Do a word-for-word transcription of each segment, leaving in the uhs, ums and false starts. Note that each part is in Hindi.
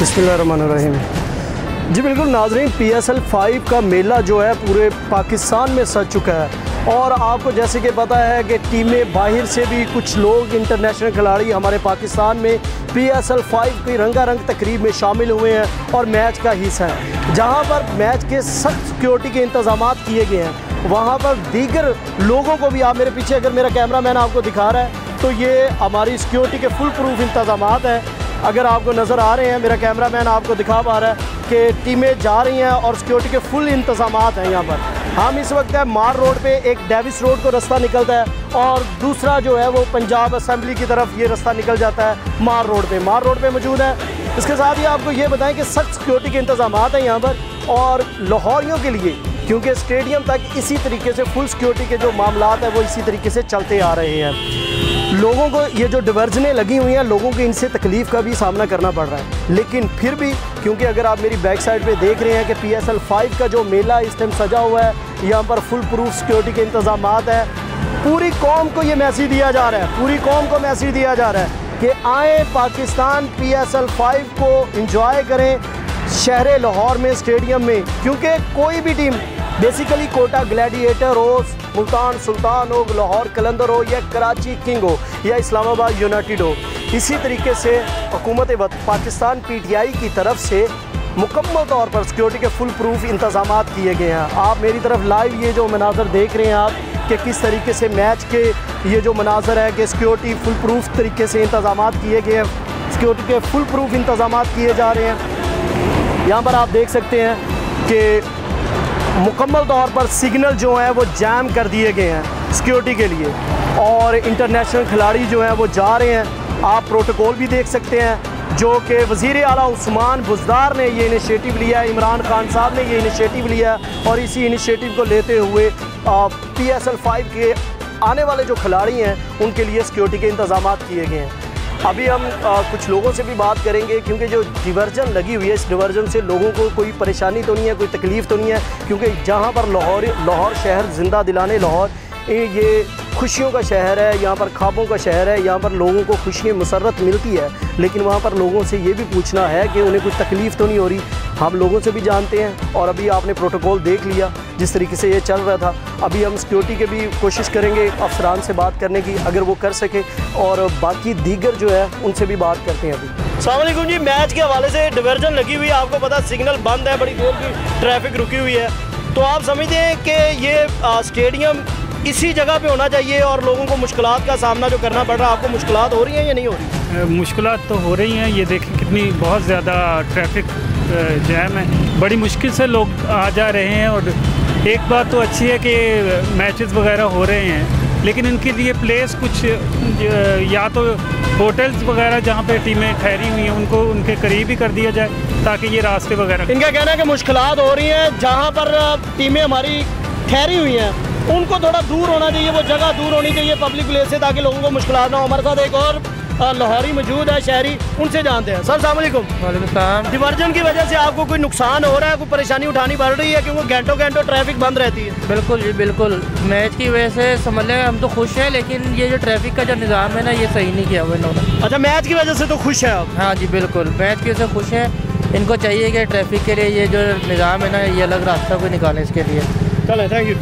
बिस्मिल्लाहिर्रहमानिर्रहीम। जी बिल्कुल नाजरीन, पी एस एल फाइव का मेला जो है पूरे पाकिस्तान में सज चुका है और आपको जैसे कि पता है कि टीमें बाहर से भी कुछ लोग इंटरनेशनल खिलाड़ी हमारे पाकिस्तान में पी एस एल फाइव की रंगारंग तकरीब में शामिल हुए हैं और मैच का हिस्सा है। जहां पर मैच के सख्त सिक्योरिटी के इंतजाम किए गए हैं, वहां पर दीगर लोगों को भी, आप मेरे पीछे अगर मेरा कैमरा मैन आपको दिखा रहा है तो ये हमारी सिक्योरिटी के फुल प्रूफ इंतजाम हैं। अगर आपको नज़र आ रहे हैं, मेरा कैमरा मैन आपको दिखा पा रहा है कि टीमें जा रही हैं और सिक्योरिटी के फुल इंतजाम हैं। यहाँ पर हम इस वक्त है मार रोड पे, एक डेविस रोड को रास्ता निकलता है और दूसरा जो है वो पंजाब असम्बली की तरफ ये रास्ता निकल जाता है। मार रोड पे मार रोड पे मौजूद है। इसके साथ ही आपको ये बताएं कि सख्त सिक्योरिटी के इंतजाम हैं यहाँ पर और लाहौरियों के लिए, क्योंकि स्टेडियम तक इसी तरीके से फुल सिक्योरिटी के जो मामला हैं वो इसी तरीके से चलते आ रहे हैं। लोगों को ये जो डिवर्जनें लगी हुई हैं, लोगों को इनसे तकलीफ़ का भी सामना करना पड़ रहा है, लेकिन फिर भी क्योंकि अगर आप मेरी बैक साइड पे देख रहे हैं कि पी एस एल फाइव का जो मेला इस टाइम सजा हुआ है, यहाँ पर फुल प्रूफ सिक्योरिटी के इंतजाम हैं। पूरी कौम को ये मैसेज दिया जा रहा है, पूरी कौम को मैसेज दिया जा रहा है कि आए Pakistan P S L five को इंजॉय करें शहर लाहौर में, स्टेडियम में, क्योंकि कोई भी टीम बेसिकली कोटा ग्लैडिएटर हो, मुल्तान सुल्तान हो, लाहौर कलंदर हो या कराची किंग हो या इस्लामाबाद यूनाइटेड हो, इसी तरीके से हुकूमत पाकिस्तान पी टी आई की तरफ से मुकम्मल तौर पर सिक्योरिटी के फुल प्रूफ इंतजाम किए गए हैं। आप मेरी तरफ लाइव ये जो मनाजर देख रहे हैं आप कि किस तरीके से मैच के ये जो मनाजर है कि सिक्योरिटी फुल प्रूफ तरीके से इंतजाम किए गए हैं, सिक्योरिटी के फुल प्रूफ इंतजाम किए जा रहे हैं। यहाँ पर आप देख सकते हैं कि मुकम्मल तौर पर सिग्नल जो हैं वो जैम कर दिए गए हैं सिक्योरिटी के लिए और इंटरनेशनल खिलाड़ी जो हैं वो जा रहे हैं। आप प्रोटोकॉल भी देख सकते हैं जो कि वज़ीर आला उस्मान बुज़दार ने ये इनिशिएटिव लिया है, इमरान खान साहब ने ये इनिशिएटिव लिया है और इसी इनिशिएटिव को लेते हुए पी एस एल फाइव के आने वाले जो खिलाड़ी हैं उनके लिए सिक्योरिटी के इंतजाम किए गए हैं। अभी हम आ, कुछ लोगों से भी बात करेंगे क्योंकि जो डिवर्जन लगी हुई है, इस डिवर्जन से लोगों को कोई परेशानी तो नहीं है, कोई तकलीफ़ तो नहीं है, क्योंकि जहां पर लाहौर लाहौर शहर जिंदा दिलाने लाहौर ये खुशियों का शहर है, यहाँ पर ख्वाबों का शहर है, यहाँ पर लोगों को खुशी मसरत मिलती है, लेकिन वहाँ पर लोगों से ये भी पूछना है कि उन्हें कोई तकलीफ़ तो नहीं हो रही। हम लोगों से भी जानते हैं और अभी आपने प्रोटोकॉल देख लिया जिस तरीके से ये चल रहा था। अभी हम सिक्योरिटी के भी कोशिश करेंगे अफसरान से बात करने की, अगर वो कर सके, और बाकी दीगर जो है उनसे भी बात करते हैं। अभी अस्सलाम वालेकुम जी, मैच के हवाले से डिवर्जन लगी हुई है, आपको पता सिग्नल बंद है, बड़ी देर की ट्रैफिक रुकी हुई है, तो आप समझते हैं कि ये स्टेडियम इसी जगह पे होना चाहिए और लोगों को मुश्किलात का सामना जो करना पड़ रहा है, आपको मुश्किलात हो रही हैं या नहीं हो रही? मुश्किलात तो हो रही हैं, ये देखें कितनी बहुत ज़्यादा ट्रैफिक जैम है, बड़ी मुश्किल से लोग आ जा रहे हैं। और एक बात तो अच्छी है कि मैचेस वगैरह हो रहे हैं, लेकिन इनके लिए प्लेस कुछ या तो होटल्स वगैरह जहाँ पे टीमें ठहरी हुई हैं उनको उनके करीब ही कर दिया जाए ताकि ये रास्ते वगैरह। इनका कहना है कि मुश्किलात हो रही हैं, जहाँ पर टीमें हमारी ठहरी हुई हैं उनको थोड़ा दूर होना चाहिए, वो जगह दूर होनी चाहिए पब्लिक प्लेस से, ताकि लोगों को मुश्किल ना हो। हमारे साथ एक और लाहौरी मौजूद है शहरी, उनसे जानते हैं। सर सलामकुम। वालेकुम सलाम। डिवर्जन की वजह से आपको कोई नुकसान हो रहा है, कोई परेशानी उठानी पड़ रही है क्योंकि घंटों घंटों ट्रैफिक बंद रहती है? बिल्कुल जी बिल्कुल, मैच की वजह से समझ लें हम तो खुश हैं, लेकिन ये जो ट्रैफिक का जो निज़ाम है ना ये सही नहीं किया हुआ इन्होंने। अच्छा, मैच की वजह से तो खुश है आप? हाँ जी बिल्कुल, मैच की वजह से खुश है। इनको चाहिए कि ट्रैफिक के लिए ये जो निज़ाम है ना ये अलग रास्ता कोई निकालें इसके लिए। चलो थैंक यू।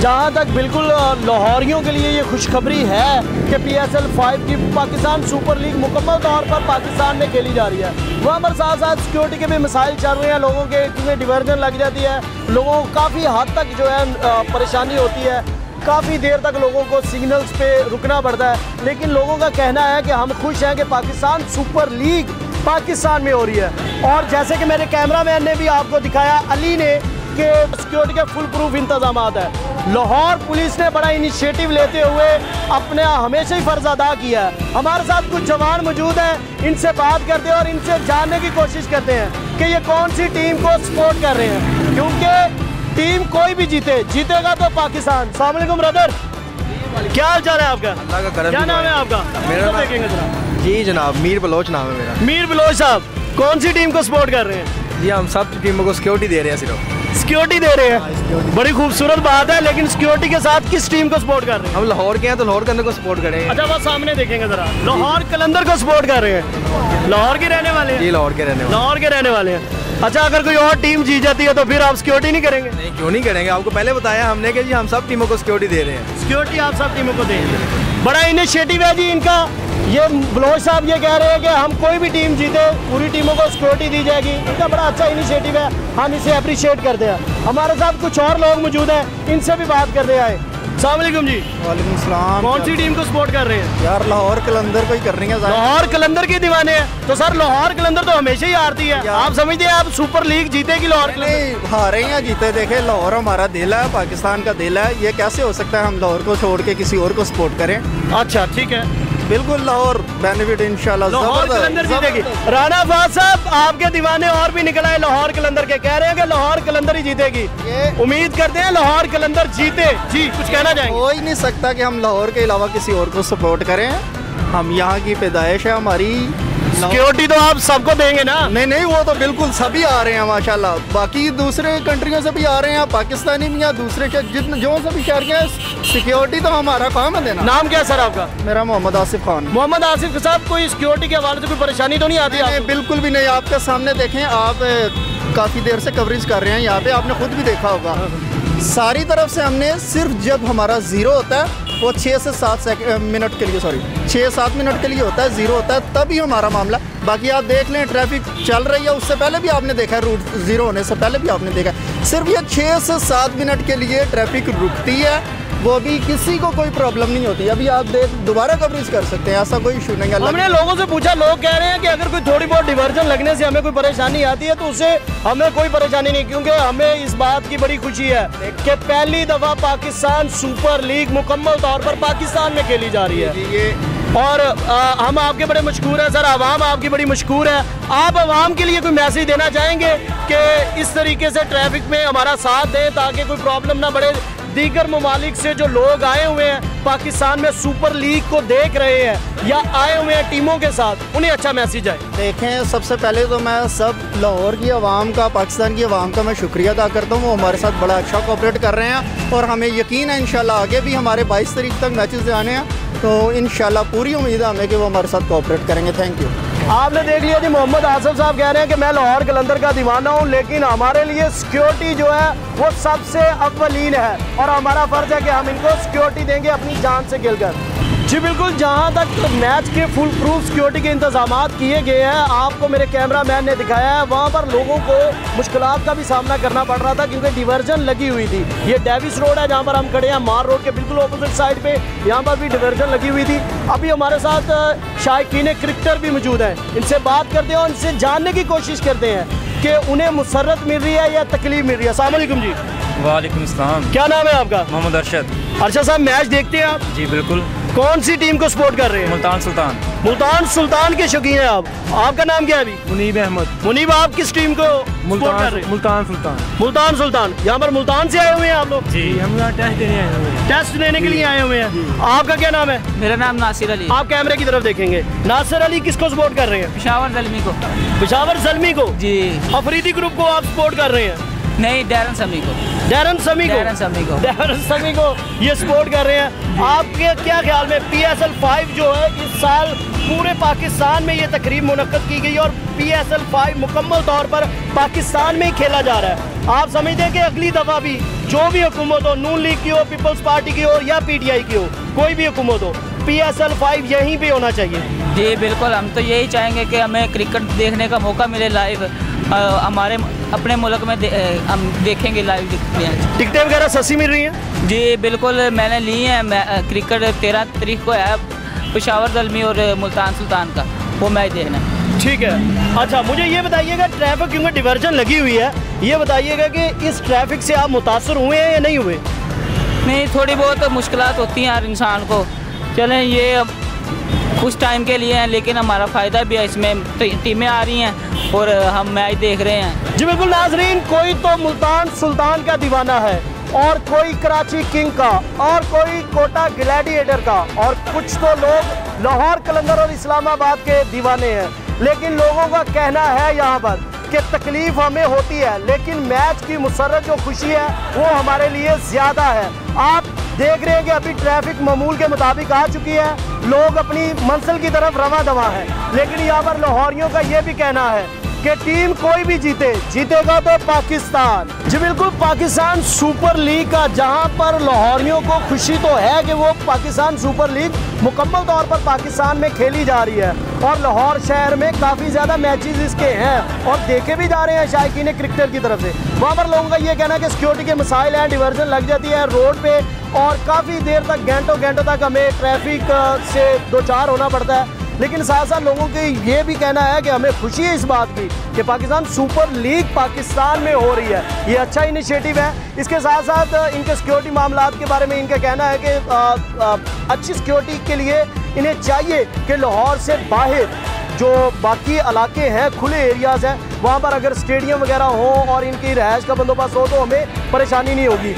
जहाँ तक बिल्कुल लाहौरियों के लिए ये खुशखबरी है कि पी एस एल फाइव की पाकिस्तान सुपर लीग मुकम्मल तौर पर पाकिस्तान में खेली जा रही है। वहाँ पर साथ साथ सिक्योरिटी के भी मसाइल चल रहे हैं, लोगों के इसमें डिवर्जन लग जाती है, लोगों को काफ़ी हद तक जो है परेशानी होती है, काफ़ी देर तक लोगों को सिग्नल्स पे रुकना पड़ता है, लेकिन लोगों का कहना है कि हम खुश हैं कि पाकिस्तान सुपर लीग पाकिस्तान में हो रही है। और जैसे कि मेरे कैमरा मैन ने भी आपको दिखाया, अली ने, के सिक्योरिटी के फुल प्रूफ इंतजाम है। लाहौर पुलिस ने बड़ा इनिशिएटिव लेते हुए अपने हमेशा ही फर्ज अदा किया है। हमारे साथ कुछ जवान मौजूद हैं, इनसे बात करते हैं और इनसे जानने की कोशिश करते हैं कि ये कौन सी टीम को सपोर्ट कर रहे हैं, क्योंकि टीम कोई भी जीते जीतेगा तो पाकिस्तान। अस्सलाम वालेकुम ब्रदर, क्या हाल चाल है आपका? अल्लाह का करम। क्या नाम है आपका? मेरा नाम जी जनाब मीर बलोच नाम है मेरा। मीर बलोच साहब, कौन सी टीम को सपोर्ट कर रहे हैं? जी हम सब टीमों को सिक्योरिटी दे रहे हैं सिर्फ। सिक्योरिटी दे रहे हैं, बड़ी खूबसूरत बात है। लेकिन सिक्योरिटी के साथ किस टीम को सपोर्ट कर रहे हैं? हम लाहौर के हैं तो लाहौर कलंदर को सपोर्ट कर रहे हैं। अच्छा, बस सामने देखेंगे जरा, लाहौर कलंदर को सपोर्ट कर रहे हैं। लाहौर के रहने वाले हैं? जी, लाहौर के रहने वाले, लाहौर के रहने वाले हैं। अच्छा, अगर कोई और टीम जीत जाती है तो फिर आप सिक्योरिटी नहीं करेंगे? नहीं, क्यों नहीं करेंगे, आपको पहले बताया हमने कि जी हम सब टीमों को सिक्योरिटी दे रहे हैं। सिक्योरिटी आप सब टीमों को देंगे, बड़ा इनिशिएटिव है जी इनका। ये बलोच साहब ये कह रहे हैं कि हम कोई भी टीम जीते पूरी टीमों को सिक्योरिटी दी जाएगी। इनका बड़ा अच्छा इनिशिएटिव है, हम इसे अप्रिशिएट करते हैं। हमारे साथ कुछ और लोग मौजूद हैं, इनसे भी बात करते आए। अस्सलाम वालेकुम जी। वालेकुम अस्सलाम। कौन सी टीम को सपोर्ट कर रहे हैं? यार लाहौर कलंदर को ही कर रही है। लाहौर कलंदर के दीवाने हैं। तो सर लाहौर कलंदर तो हमेशा ही हारती है, आप समझते हैं आप सुपर लीग जीतेगी लाहौर कलंदर? हारे या जीते, देखे लाहौर हमारा दिल है, पाकिस्तान का दिल है, ये कैसे हो सकता है हम लाहौर को छोड़ के किसी और को सपोर्ट करें? अच्छा ठीक है, बिल्कुल लाहौर बेनिफिट इंशाल्लाह। लाहौर कलंदर जीतेगी। राणा फाज साहब, आपके दीवाने और भी निकल आए लाहौर कलंदर के, कह रहे हैं कि लाहौर कलंदर ही जीतेगी। उम्मीद करते हैं लाहौर कलंदर जीते जी, कुछ कहना चाहेंगे? हो ही नहीं सकता कि हम लाहौर के अलावा किसी और को सपोर्ट करें, हम यहाँ की पैदाइश है, हमारी सिक्योरिटी तो आप सबको देंगे ना? नहीं नहीं, वो तो बिल्कुल सभी आ रहे हैं माशाल्लाह, बाकी दूसरे कंट्रियों से भी आ रहे हैं, पाकिस्तानी भी या दूसरे शहर जितने जो सभी शहर के, सिक्योरिटी तो हमारा काम है देना। नाम क्या है सर आपका? मेरा मोहम्मद आसिफ खान। मोहम्मद आसिफ साहब, कोई सिक्योरिटी के हवाले से कोई परेशानी तो नहीं आती? नहीं, नहीं, बिल्कुल भी नहीं। आपके सामने देखें, आप काफ़ी देर से कवरेज कर रहे हैं यहाँ पे, आपने खुद भी देखा होगा, सारी तरफ से हमने, सिर्फ जब हमारा जीरो होता है वो छः से सात मिनट के लिए, सॉरी छः सात मिनट के लिए होता है, जीरो होता है तभी हमारा मामला। बाकी आप देख लें ट्रैफिक चल रही है, उससे पहले भी आपने देखा है, रूट ज़ीरो होने से पहले भी आपने देखा है, सिर्फ ये छः से सात मिनट के लिए ट्रैफिक रुकती है, वो भी किसी को कोई प्रॉब्लम नहीं होती। अभी आप देख दोबारा कवरेज कर सकते हैं, ऐसा कोई इशू नहीं है। हमने लोगों से पूछा, लोग कह रहे हैं कि अगर कोई थोड़ी बहुत डिवर्जन लगने से हमें कोई परेशानी आती है तो उससे हमें कोई परेशानी नहीं, क्योंकि हमें इस बात की बड़ी खुशी है कि पहली दफ़ा पाकिस्तान सुपर लीग मुकम्मल तौर पर पाकिस्तान में खेली जा रही है। ये और आ, हम आपके बड़े मशहूर हैं सर, आवाम आपकी बड़ी मशहूर है। आप आवाम के लिए कोई मैसेज देना चाहेंगे कि इस तरीके से ट्रैफिक में हमारा साथ दें ताकि कोई प्रॉब्लम ना बढ़े? दीगर ममालिक से जो लोग आए हुए हैं पाकिस्तान में सुपर लीग को देख रहे हैं या आए हुए हैं टीमों के साथ, उन्हें अच्छा मैसेज आए। देखें, सबसे पहले तो मैं सब लाहौर की आवाम का, पाकिस्तान की आवाम का मैं शुक्रिया अदा करता हूँ, वो हमारे साथ बड़ा अच्छा कोऑपरेट कर रहे हैं और हमें यकीन है इंशाल्लाह आगे भी हमारे बाईस तारीख तक मैचेस आने हैं, तो इंशाल्लाह पूरी उम्मीद है हमें कि वो हमारे साथ कोऑपरेट करेंगे। Thank you. आपने देख लिया जी, मोहम्मद आसिफ साहब कह रहे हैं कि मैं लाहौर कलंदर का दीवाना हूँ, लेकिन हमारे लिए सिक्योरिटी जो है वो सबसे अव्वलीन है और हमारा फर्ज है कि हम इनको सिक्योरिटी देंगे अपनी जान से खेलकर। जी बिल्कुल, जहाँ तक तो मैच के फुल प्रूफ सिक्योरिटी के इंतजाम किए गए हैं, आपको मेरे कैमरा मैन ने दिखाया है, वहाँ पर लोगों को मुश्किल का भी सामना करना पड़ रहा था क्योंकि डिवर्जन लगी हुई थी। ये डेविस रोड है जहाँ पर हम खड़े हैं, मार रोड के बिल्कुल अपोजिट साइड पर, यहाँ पर भी डिवर्जन लगी हुई थी। अभी हमारे साथ शायकीन क्रिकेटर भी मौजूद हैं, इनसे बात करते हैं और इनसे जानने की कोशिश करते हैं कि उन्हें मुसरत मिल रही है या तकलीफ मिल रही है। अस्सलाम वालेकुम जी। वालेकुम अस्सलाम। क्या नाम है आपका? मोहम्मद अरशद। अरशद साहब, मैच देखते हैं आप? जी बिल्कुल। कौन सी टीम को सपोर्ट कर रहे हैं? मुल्तान सुल्तान। मुल्तान सुल्तान के शौकीन हैं आप? आपका नाम क्या है? अभी मुनीब अहमद। मुनीब, आप किस टीम को सपोर्ट कर रहे हैं? मुल्तान सुल्तान। मुल्तान सुल्तान, यहाँ पर मुल्तान से आए हुए हैं आप लोग? जी, हम यहाँ टेस्ट देने आए हुए हैं। टेस्ट लेने के लिए आए हुए हैं। आपका क्या नाम है? मेरा नाम नासिर अली। आप कैमरे की तरफ देखेंगे, नासिर अली किसको सपोर्ट कर रहे हैं? पेशावर ज़ल्मी को। पेशावर ज़ल्मी को जी। अफरीदी ग्रुप को आप सपोर्ट कर रहे हैं? नहीं, डैरन समी को। डैरन समी को डैरन समी को डैरन समी को ये सपोर्ट कर रहे हैं। आपके क्या ख्याल में पी एस एल फाइव जो है इस साल पूरे पाकिस्तान में ये तकरीब मुनक्कद की गई और पी एस एल फाइव मुकम्मल तौर पर पाकिस्तान में ही खेला जा रहा है, आप समझते हैं कि अगली दफ़ा भी जो भी हुकूमत हो, नून लीग की हो, पीपल्स पार्टी की हो या पी टी आई की हो, कोई भी हुकूमत हो, पी एस एल फाइव यहीं पर होना चाहिए? जी बिल्कुल, हम तो यही चाहेंगे कि हमें क्रिकेट देखने का मौका मिले लाइव, हमारे अपने मुल्क में दे, हम देखेंगे लाइव। टिकटें वगैरह सस्ती मिल रही हैं? जी बिल्कुल, मैंने ली हैं। मैं, क्रिकेट तेरह तारीख को है पेशावर ज़ल्मी और मुल्तान सुल्तान का, वो मैच देखना। ठीक है। अच्छा, मुझे ये बताइएगा ट्रैफिक क्योंकि डिवर्जन लगी हुई है, ये बताइएगा कि इस ट्रैफिक से आप मुतासर हुए हैं या नहीं हुए? नहीं, थोड़ी बहुत मुश्किल होती हैं हर इंसान को, चलें ये कुछ टाइम के लिए हैं, लेकिन हमारा फ़ायदा भी है इसमें, टीमें आ रही हैं और हम मैच देख रहे हैं। जी बिल्कुल नाजरीन, कोई तो मुल्तान सुल्तान का दीवाना है और कोई कराची किंग का और कोई कोटा ग्लैडिएटर का और कुछ तो लोग लाहौर कलंदर और इस्लामाबाद के दीवाने हैं, लेकिन लोगों का कहना है यहाँ पर कि तकलीफ हमें होती है, लेकिन मैच की मुसर्रत जो खुशी है वो हमारे लिए ज़्यादा है। आप देख रहे हैं कि अभी ट्रैफिक मामूल के मुताबिक आ चुकी है, लोग अपनी मंजिल की तरफ रवा दवा है। लेकिन यहाँ पर लाहौरियों का ये भी कहना है कि टीम कोई भी जीते, जीतेगा तो पाकिस्तान। जी बिल्कुल, पाकिस्तान सुपर लीग का, जहाँ पर लाहौरियों को खुशी तो है कि वो पाकिस्तान सुपर लीग मुकम्मल तौर पर पाकिस्तान में खेली जा रही है और लाहौर शहर में काफ़ी ज़्यादा मैचेस इसके हैं और देखे भी जा रहे हैं शायकीन क्रिकेटर की तरफ से। वहाँ पर लोगों का ये कहना है कि सिक्योरिटी के मसाइल हैं, डिवर्जन लग जाती है रोड पे और काफ़ी देर तक, घंटों घंटों तक हमें ट्रैफिक से दो चार होना पड़ता है। लेकिन साथ साथ लोगों की ये भी कहना है कि हमें खुशी है इस बात की कि पाकिस्तान सुपर लीग पाकिस्तान में हो रही है, ये अच्छा इनिशिएटिव है। इसके साथ साथ इनके सिक्योरिटी मामलों के बारे में इनका कहना है कि आ, आ, अच्छी सिक्योरिटी के लिए इन्हें चाहिए कि लाहौर से बाहर जो बाकी इलाके हैं, खुले एरियाज़ हैं, वहाँ पर अगर स्टेडियम वगैरह हो और इनकी रहायश का बंदोबस्त हो तो हमें परेशानी नहीं होगी।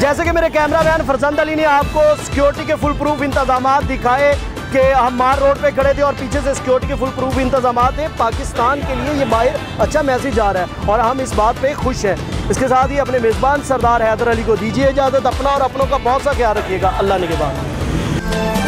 जैसे कि मेरे कैमरा मैन फरजंद अली ने आपको सिक्योरिटी के फुल प्रूफ इंतजाम दिखाए कि हम मार रोड पे खड़े थे और पीछे से सिक्योरिटी के फुल प्रूफ इंतजाम थे। पाकिस्तान के लिए ये बाहर अच्छा मैसेज जा रहा है और हम इस बात पे खुश हैं। इसके साथ ही अपने मेज़बान सरदार हैदर अली को दीजिए इजाज़त। अपना और अपनों का बहुत सा ख्याल रखिएगा। अल्लाह ने के बाद।